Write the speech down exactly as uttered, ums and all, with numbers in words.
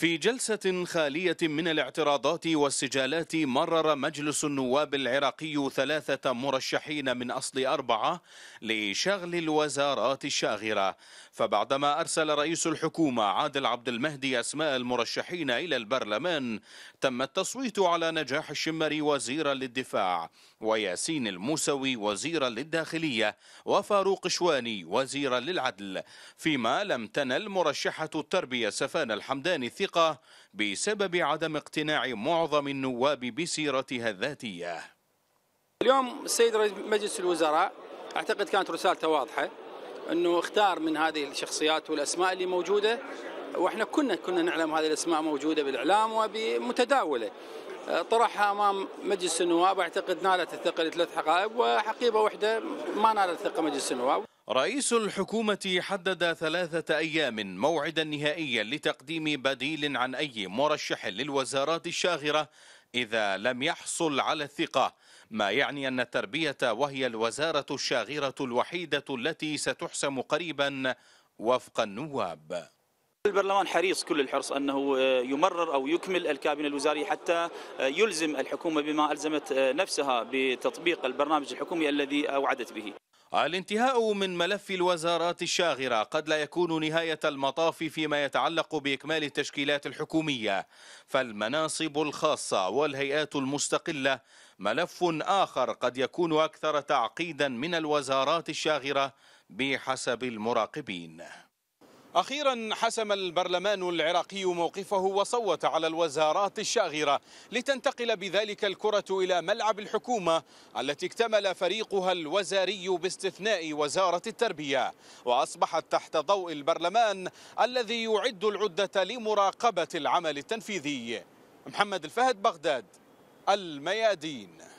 في جلسة خالية من الاعتراضات والسجالات، مرر مجلس النواب العراقي ثلاثة مرشحين من أصل أربعة لشغل الوزارات الشاغرة. فبعدما أرسل رئيس الحكومة عادل عبد المهدي أسماء المرشحين إلى البرلمان، تم التصويت على نجاح الشمري وزيرا للدفاع، وياسين الموسوي وزيرا للداخلية، وفاروق شواني وزيرا للعدل، فيما لم تنل مرشحة التربية سفان الحمداني الثقة بسبب عدم اقتناع معظم النواب بسيرتها الذاتية. اليوم السيد رئيس مجلس الوزراء أعتقد كانت رسالته واضحة، أنه اختار من هذه الشخصيات والأسماء اللي موجودة، وإحنا كنا كنا نعلم هذه الأسماء موجودة بالإعلام وبمتداولة، طرحها أمام مجلس النواب. أعتقد نالت الثقة لثلاث حقائب، وحقيبة واحدة ما نالت ثقة مجلس النواب. رئيس الحكومة حدد ثلاثة أيام موعدا نهائيا لتقديم بديل عن أي مرشح للوزارات الشاغرة إذا لم يحصل على الثقة، ما يعني أن التربية وهي الوزارة الشاغرة الوحيدة التي ستحسم قريبا وفق النواب. البرلمان حريص كل الحرص أنه يمرر أو يكمل الكابينة الوزاري حتى يلزم الحكومة بما ألزمت نفسها بتطبيق البرنامج الحكومي الذي أوعدت به. الانتهاء من ملف الوزارات الشاغرة قد لا يكون نهاية المطاف فيما يتعلق بإكمال التشكيلات الحكومية، فالمناصب الخاصة والهيئات المستقلة ملف آخر قد يكون أكثر تعقيدا من الوزارات الشاغرة بحسب المراقبين. أخيرا حسم البرلمان العراقي موقفه وصوت على الوزارات الشاغرة، لتنتقل بذلك الكرة إلى ملعب الحكومة التي اكتمل فريقها الوزاري باستثناء وزارة التربية، وأصبحت تحت ضوء البرلمان الذي يعد العدة لمراقبة العمل التنفيذي. محمد الفهد، بغداد، الميادين.